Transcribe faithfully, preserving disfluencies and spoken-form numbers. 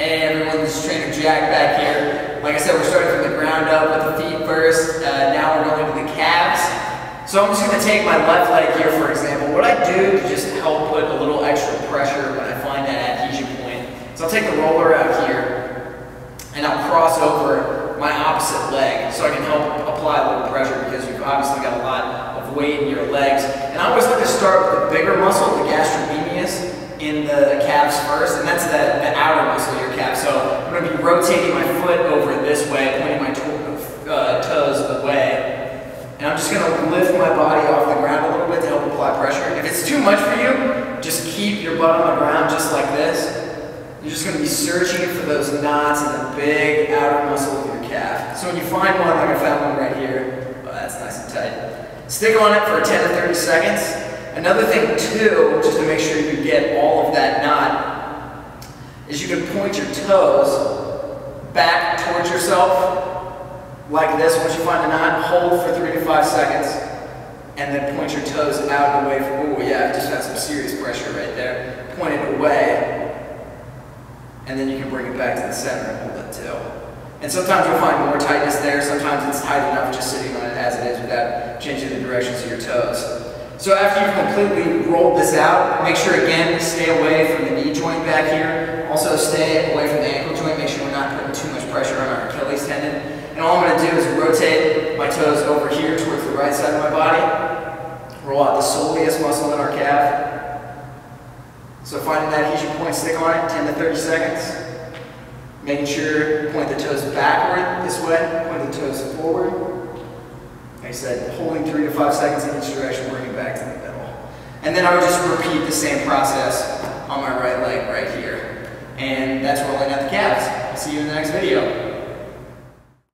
Hey everyone, this is Trainer Jack back here. Like I said, we're starting from the ground up with the feet first. Uh, now we're going to the calves. So I'm just going to take my left leg here, for example. What I do to just help put a little extra pressure when I find that adhesion point, so I'll take the roller out here and I'll cross over my opposite leg so I can help apply a little pressure because you've obviously got a lot of weight in your legs. And I always like to start with the bigger muscle, the gastrocnemius, in the calves first, and that's the, the outer muscle of your calf. So I'm going to be rotating my foot over this way, pointing my to uh, toes away, and I'm just going to lift my body off the ground a little bit to help apply pressure. If it's too much for you, just keep your butt on the ground just like this. You're just going to be searching for those knots in the big outer muscle of your calf. So when you find one, like I found one right here, oh, that's nice and tight, stick on it for ten to thirty seconds. Another thing too, just to make sure you get all of that knot, is you can point your toes back towards yourself like this. Once you find a knot, hold for three to five seconds, and then point your toes out and away from, oh yeah, I just got some serious pressure right there. Point it away, and then you can bring it back to the center and hold it too. And sometimes you'll find more tightness there, sometimes it's tight enough just sitting on it as it is without changing the directions of your toes. So after you've completely rolled this out, make sure again to stay away from the knee joint back here. Also stay away from the ankle joint. Make sure we're not putting too much pressure on our Achilles tendon. And all I'm going to do is rotate my toes over here towards the right side of my body. Roll out the soleus muscle in our calf. So finding that adhesion point, stick on it, ten to thirty seconds. Making sure you point the toes backward this way, point the toes forward. Like I said, holding three to five seconds in each direction, bring it back to the middle. And then I would just repeat the same process on my right leg right here. And that's rolling out the calves. I'll see you in the next video.